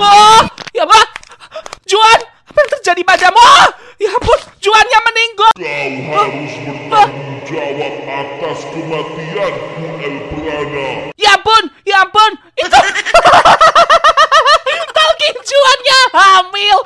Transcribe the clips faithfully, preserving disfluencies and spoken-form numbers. Oh, ya Allah, Juan, apa yang terjadi padamu? Ya ampun, Juannya meninggal. Kau harus bertanggung jawab atas kematianku, El Prana. Ya ampun, ya ampun, itu Talking Juannya hamil.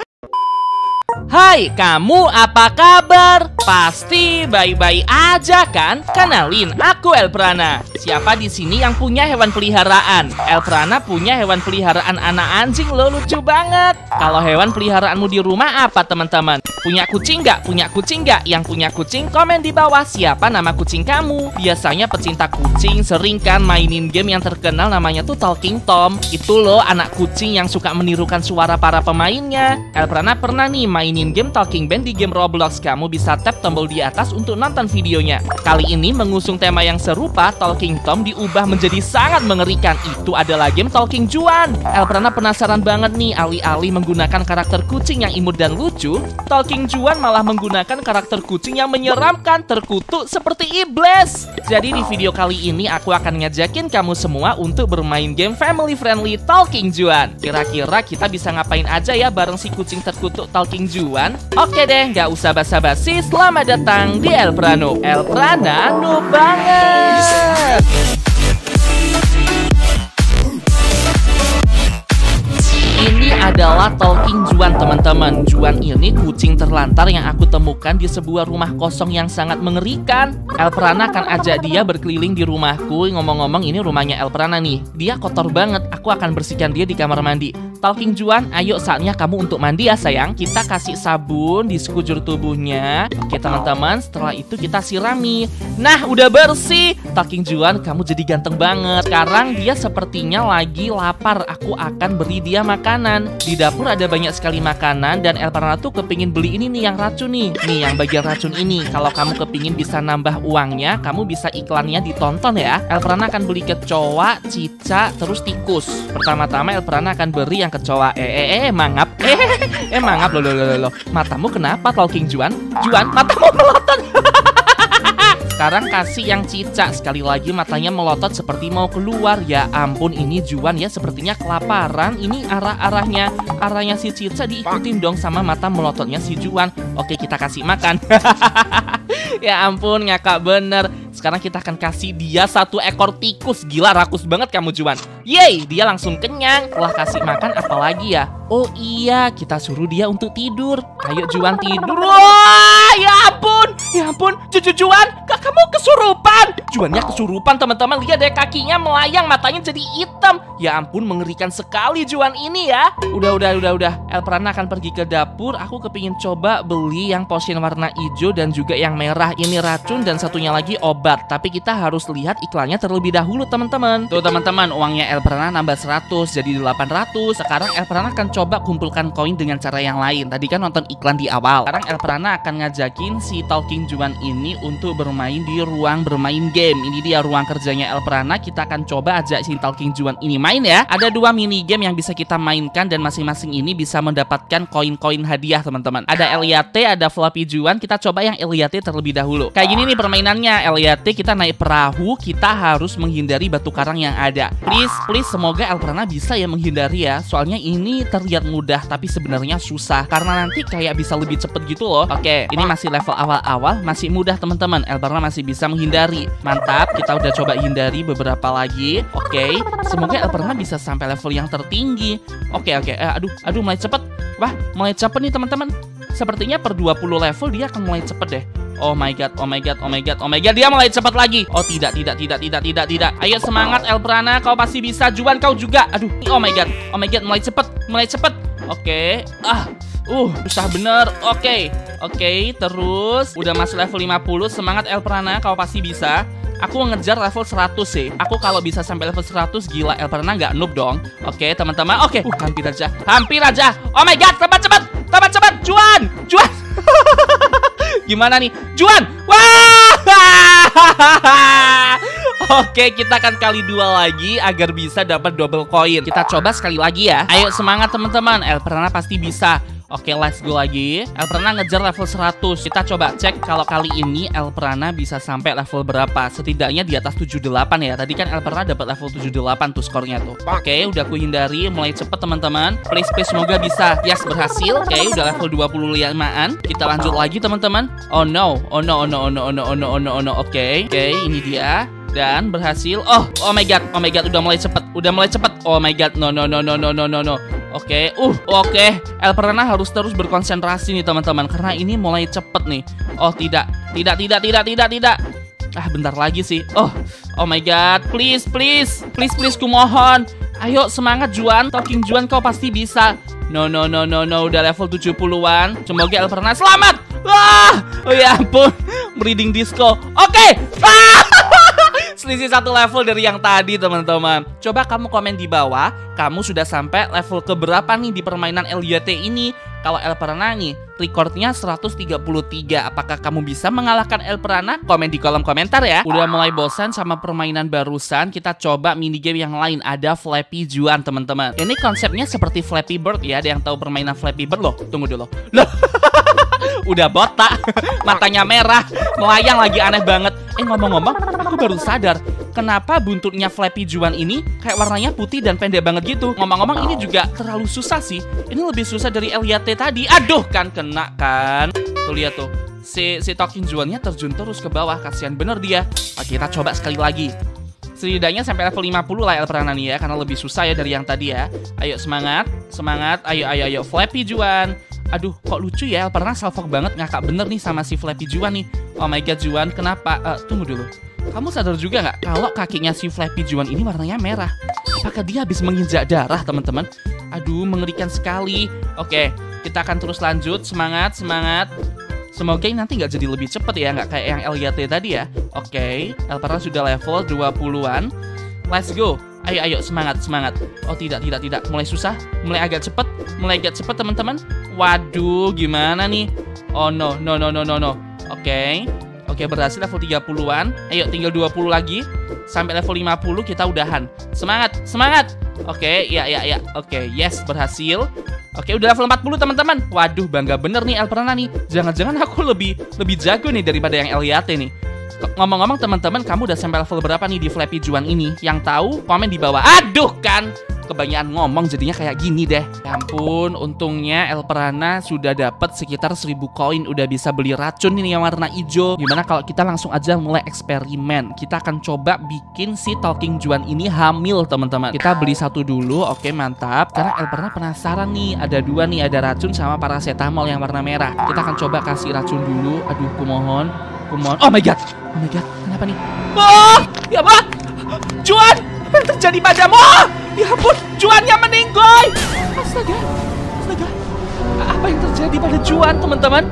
Hai kamu, apa kabar? Pasti baik-baik aja kan? Kenalin, aku El Prana. Siapa di sini yang punya hewan peliharaan? El Prana punya hewan peliharaan anak anjing lo, lucu banget. Kalau hewan peliharaanmu di rumah apa teman-teman? Punya kucing nggak? Punya kucing nggak? Yang punya kucing komen di bawah siapa nama kucing kamu? Biasanya pecinta kucing sering kan mainin game yang terkenal namanya tuh Talking Tom. Itu loh anak kucing yang suka menirukan suara para pemainnya. El Prana pernah nih mainin game Talking Ben di game Roblox. Kamu bisa tap tombol di atas untuk nonton videonya. Kali ini mengusung tema yang serupa, Talking Tom diubah menjadi sangat mengerikan. Itu adalah game Talking Juan. El Prana penasaran banget nih, alih-alih menggunakan karakter kucing yang imut dan lucu, Talking Juan malah menggunakan karakter kucing yang menyeramkan, terkutuk seperti iblis. Jadi di video kali ini aku akan ngajakin kamu semua untuk bermain game family friendly Talking Juan. Kira-kira kita bisa ngapain aja ya bareng si kucing terkutuk Talking Juan? Oke deh, nggak usah basa-basi. Selamat datang di El Prano. El Prana no banget. Ini adalah Talking Juan teman-teman. Juan ini kucing terlantar yang aku temukan di sebuah rumah kosong yang sangat mengerikan. El Prana akan ajak dia berkeliling di rumahku. Ngomong-ngomong, ini rumahnya El Prana nih. Dia kotor banget. Aku akan bersihkan dia di kamar mandi. Talking Juan, ayo saatnya kamu untuk mandi ya sayang. Kita kasih sabun di sekujur tubuhnya. Oke teman-teman, setelah itu kita sirami. Nah, udah bersih. Talking Juan, kamu jadi ganteng banget. Sekarang dia sepertinya lagi lapar. Aku akan beri dia makanan. Di dapur ada banyak sekali makanan. Dan El Prana tuh kepingin beli ini nih, yang racun nih. Nih, yang bagian racun ini. Kalau kamu kepingin bisa nambah uangnya, kamu bisa iklannya ditonton ya. El Prana akan beli kecoa, cicak, terus tikus. Pertama-tama El Prana akan beri yang kecoa. Eh, eh, eh, mangap. Eh, eh, eh mangap. Loh, loh, loh, loh. Matamu kenapa, Talking Juan? Juan, matamu melotot. Sekarang kasih yang cicak. Sekali lagi matanya melotot seperti mau keluar. Ya ampun, ini Juan ya sepertinya kelaparan. Ini arah-arahnya. Arahnya si cicak diikutin dong sama mata melototnya si Juan. Oke, kita kasih makan. Ya ampun, ngakak bener. Sekarang kita akan kasih dia satu ekor tikus. Gila, rakus banget kamu Juan. Yeay, dia langsung kenyang. Setelah kasih makan apalagi ya? Oh iya, kita suruh dia untuk tidur. Ayo Juan tidur. Wah, ya ampun, ya ampun. Jujur Juan, kamu kesurupan. Juannya kesurupan teman-teman. Lihat deh, kakinya melayang, matanya jadi hitam. Ya ampun, mengerikan sekali Juan ini ya. Udah, udah, udah, udah. El Prana akan pergi ke dapur. Aku kepingin coba beli yang potion warna hijau dan juga yang merah. Ini racun dan satunya lagi obat. Tapi kita harus lihat iklannya terlebih dahulu teman-teman. Tuh teman-teman, uangnya El Prana nambah seratus jadi delapan ratus. Sekarang El Prana akan coba kumpulkan koin dengan cara yang lain. Tadi kan nonton iklan di awal. Sekarang El Prana akan ngajakin si Talking Juan ini untuk bermain di ruang bermain game. Ini dia ruang kerjanya El Prana. Kita akan coba ajak si Talking Juan ini main ya. Ada dua mini game yang bisa kita mainkan dan masing-masing ini bisa mendapatkan koin-koin hadiah teman-teman. Ada Eliate, ada Flappy Juan. Kita coba yang Eliate terlebih dahulu. Kayak gini nih permainannya. Eliate, kita naik perahu, kita harus menghindari batu karang yang ada. Please, please, semoga El Prana bisa ya menghindari ya. Soalnya ini terlihat mudah, tapi sebenarnya susah. Karena nanti kayak bisa lebih cepet gitu loh. Oke, ini masih level awal-awal, masih mudah teman-teman. El Prana masih bisa menghindari. Mantap, kita udah coba hindari beberapa lagi. Oke, semoga El Prana bisa sampai level yang tertinggi. Oke, oke, eh, aduh, aduh mulai cepet. Wah, mulai cepet nih teman-teman. Sepertinya per dua puluh level dia akan mulai cepet deh. Oh my god, oh my god, oh my god, oh my god. Dia mulai cepat lagi. Oh tidak, tidak, tidak, tidak, tidak, tidak. Ayo semangat El Prana, kau pasti bisa. Juan, kau juga. Aduh, oh my god, oh my god, mulai cepat, mulai cepat. Oke, okay. ah, uh, susah bener. Oke, okay. oke, okay, terus. Udah masuk level lima puluh, semangat El Prana, kau pasti bisa. Aku ngejar level seratus sih. Aku kalau bisa sampai level seratus, gila, El Prana nggak noob dong. Oke, okay, teman-teman, oke. Okay. Uh, hampir aja, hampir aja. Oh my god, cepat-cepat, cepat-cepat. Juan, Juan. Gimana nih? Juan! Wah! Oke, kita akan kali dua lagi agar bisa dapat double koin. Kita coba sekali lagi ya. Ayo semangat teman-teman, El Prana pasti bisa. Oke, let's go lagi. El Prana ngejar level seratus. Kita coba cek kalau kali ini El Prana bisa sampai level berapa. Setidaknya di atas tujuh puluh delapan ya. Tadi kan El Prana dapat level tujuh puluh delapan tuh skornya tuh. Oke, udah aku hindari. Mulai cepet teman-teman. Please, please, semoga bisa. Yes, berhasil. Oke, udah level dua puluh limaan. Kita lanjut lagi teman-teman. Oh no, oh no, oh no, oh no, oh no, oh no, oh no, oh no. Oke, oke, ini dia. Dan berhasil. Oh, oh my god, oh my god, udah mulai cepet, udah mulai cepet. Oh my god, no no no no no no no no. Oke, okay. uh, oke. Okay. El Prana harus terus berkonsentrasi nih teman-teman, karena ini mulai cepet nih. Oh tidak, tidak tidak tidak tidak tidak. Ah, bentar lagi sih. Oh, oh my god, please please please please, kumohon. Ayo semangat Juan, Talking Juan, kau pasti bisa. No no no no no, udah level tujuh puluhan. Semoga El Prana selamat. Wah, oh ya ampun, breeding disco. Oke. Okay. Ah! Selisih satu level dari yang tadi teman-teman. Coba kamu komen di bawah, kamu sudah sampai level keberapa nih di permainan Eliate ini. Kalau El Prana nih recordnya seratus tiga puluh tiga. Apakah kamu bisa mengalahkan El Prana? Komen di kolom komentar ya. Udah mulai bosan sama permainan barusan. Kita coba minigame yang lain. Ada Flappy Juan teman-teman. Ini konsepnya seperti Flappy Bird ya. Ada yang tahu permainan Flappy Bird? Loh, tunggu dulu. Loh, udah botak. Matanya merah. Melayang lagi, aneh banget. Eh, ngomong-ngomong, aku baru sadar kenapa buntutnya Flappy Juan ini kayak warnanya putih dan pendek banget gitu. Ngomong-ngomong, ini juga terlalu susah sih. Ini lebih susah dari Eliate tadi. Aduh, kan kena kan. Tuh, lihat tuh. Si, si Talking Juan-nya terjun terus ke bawah. Kasihan bener dia. Oke, kita coba sekali lagi. Setidaknya sampai level lima puluh lah El Prana nih ya. Karena lebih susah ya dari yang tadi ya. Ayo, semangat. Semangat. Ayo, ayo, ayo. Flappy Juan. Aduh, kok lucu ya. El Prana salfok banget. Ngakak bener nih sama si Flappy Juan nih. Oh my god, Juan. Kenapa? Uh, tunggu dulu. Kamu sadar juga nggak kalau kakinya si Flappy Juan ini warnanya merah? Apakah dia habis menginjak darah, teman-teman? Aduh, mengerikan sekali. Oke, kita akan terus lanjut. Semangat, semangat. Semoga ini nanti nggak jadi lebih cepat ya, nggak kayak yang Eliate tadi ya. Oke, El Prana sudah level dua puluhan. Let's go. Ayo, ayo, semangat, semangat. Oh, tidak, tidak, tidak. Mulai susah, mulai agak cepet, mulai agak cepet, teman-teman. Waduh, gimana nih? Oh, no, no, no, no, no, no. Oke. Oke, berhasil level tiga puluhan. Ayo, tinggal dua puluh lagi. Sampai level lima puluh kita udahan. Semangat, semangat. Oke, ya, ya, ya. Oke, yes, berhasil. Oke, udah level empat puluh, teman-teman. Waduh, bangga bener nih El Prana nih. Jangan-jangan aku lebih lebih jago nih daripada yang Eliate nih. Ngomong-ngomong, teman-teman, kamu udah sampai level berapa nih di Flappy Juan ini? Yang tahu, komen di bawah. Aduh, kan. Kebanyakan ngomong jadinya kayak gini deh. Ya ampun, untungnya El Prana sudah dapat sekitar seribu koin. Udah bisa beli racun ini yang warna hijau. Gimana kalau kita langsung aja mulai eksperimen. Kita akan coba bikin si Talking Juan ini hamil teman-teman. Kita beli satu dulu, oke mantap. Karena El Prana penasaran nih. Ada dua nih, ada racun sama paracetamol yang warna merah. Kita akan coba kasih racun dulu. Aduh, kumohon, kumohon. Oh my god, oh my god, kenapa nih? Oh, ya apa? Juan, apa yang terjadi padamu? Ya ampun, Juannya meninggoy. Astaga, astaga. Apa yang terjadi pada Juan, teman-teman?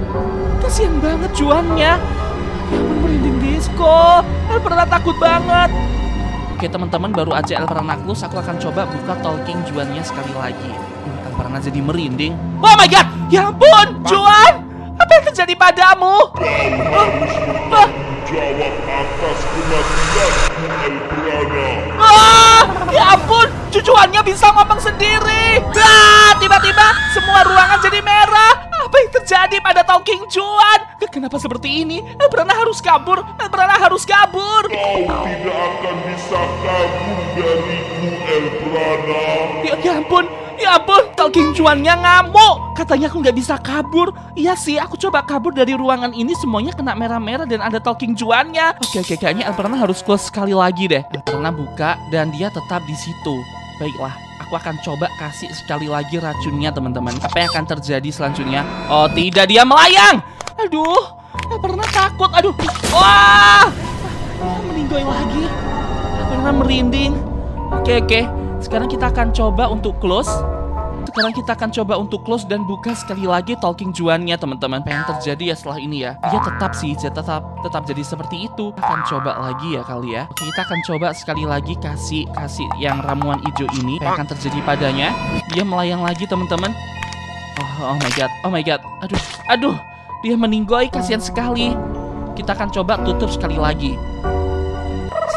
Kasihan banget Juannya. Ya ampun, merinding disco. El Prana takut banget. Oke, teman-teman, baru aja El Prana close. Aku akan coba buka Talking Juannya sekali lagi. El Prana jadi merinding. Oh my god, ya ampun, Juan. Apa yang terjadi padamu? Oh, oh. Jawab atas kematianmu, El Prana. Ah, ya ampun, cucuannya bisa ngomong sendiri. Ah, tiba-tiba semua ruangan jadi merah. Apa yang terjadi pada Talking Juan? Kenapa seperti ini? El Prana harus kabur. El Prana harus kabur. Kau tidak akan bisa kabur dariku, El Prana. Ya, ya ampun. Ya ampun, Talking Juannya ngamuk. Katanya aku nggak bisa kabur. Iya sih, aku coba kabur dari ruangan ini. Semuanya kena merah-merah dan ada Talking Juannya. Oke, oke, kayaknya El Prana harus close sekali lagi deh. El Prana buka dan dia tetap di situ. Baiklah, aku akan coba kasih sekali lagi racunnya teman-teman. Apa yang akan terjadi selanjutnya? Oh tidak, dia melayang. Aduh, El Prana takut. Aduh, wah, meninggoy lagi. El Prana merinding. Oke, oke. Sekarang kita akan coba untuk close. Sekarang kita akan coba untuk close dan buka sekali lagi Talking Juannya teman-teman. Apa yang terjadi ya setelah ini ya? Dia tetap sih, dia tetap tetap jadi seperti itu. Kita akan coba lagi ya kali ya. Oke, kita akan coba sekali lagi kasih kasih yang ramuan hijau ini. Apa yang akan terjadi padanya? Dia melayang lagi teman-teman. Oh, oh my god, oh my god. Aduh, aduh, dia meninggoy, kasihan sekali. Kita akan coba tutup sekali lagi.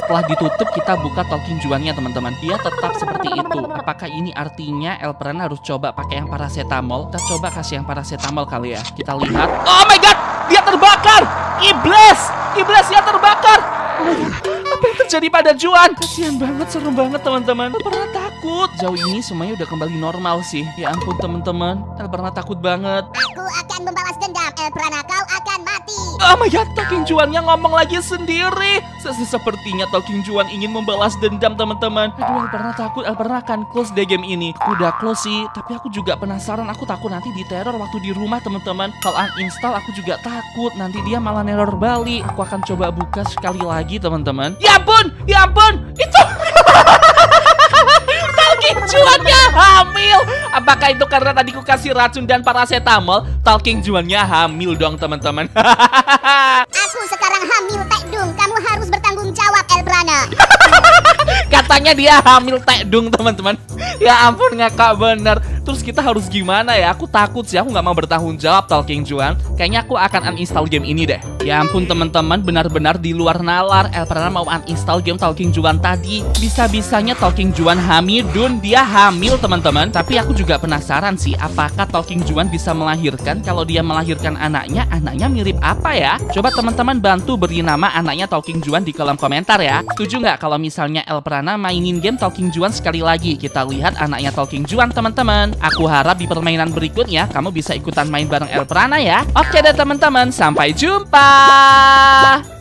setelah ditutup kita buka Talking Juannya, teman-teman. Dia tetap seperti itu. Apakah ini artinya El Prana harus coba pakai yang paracetamol? Kita coba kasih yang paracetamol kali ya. Kita lihat. Oh my god, dia terbakar. Iblis, iblis dia terbakar. Oh my god. Apa yang terjadi pada Juan? Kasihan banget, serem banget teman-teman. El Prana takut. Jauh ini semuanya udah kembali normal sih. Ya ampun teman-teman, El Prana takut banget. Aku akan membalas dendam. El Prana, kau akan mati. Oh my god, Talking Juannya ngomong lagi sendiri. Sepertinya Talking Juan ingin membalas dendam teman-teman. Aduh, El Prana takut. El Prana akan close deh game ini. Aku udah close sih, tapi aku juga penasaran. Aku takut nanti diteror waktu di rumah teman-teman. Kalau uninstall aku juga takut nanti dia malah neror balik. Aku akan coba buka sekali lagi teman-teman. Ya ampun, ya ampun, itu Talking Juannya hamil. Apakah itu karena tadi ku kasih racun dan paracetamol? Talking Juannya hamil dong teman-teman. Aku sekarang hamil tekdung. Kamu harus bertanggung jawab, El Prana. Katanya dia hamil tekdung teman-teman. Ya ampun, ngakak bener. Terus kita harus gimana ya? Aku takut sih, aku nggak mau bertanggung jawab Talking Juan. Kayaknya aku akan uninstall game ini deh. Ya ampun teman-teman, benar-benar di luar nalar. El Prana mau uninstall game Talking Juan tadi. Bisa-bisanya Talking Juan hamidun, dia hamil teman-teman. Tapi aku juga penasaran sih, apakah Talking Juan bisa melahirkan? Kalau dia melahirkan anaknya, anaknya mirip apa ya? Coba teman-teman bantu beri nama anaknya Talking Juan di kolom komentar ya. Setuju nggak kalau misalnya El Prana mainin game Talking Juan sekali lagi? Kita lihat anaknya Talking Juan teman-teman. Aku harap di permainan berikutnya kamu bisa ikutan main bareng El Prana ya. Oke deh teman-teman, sampai jumpa.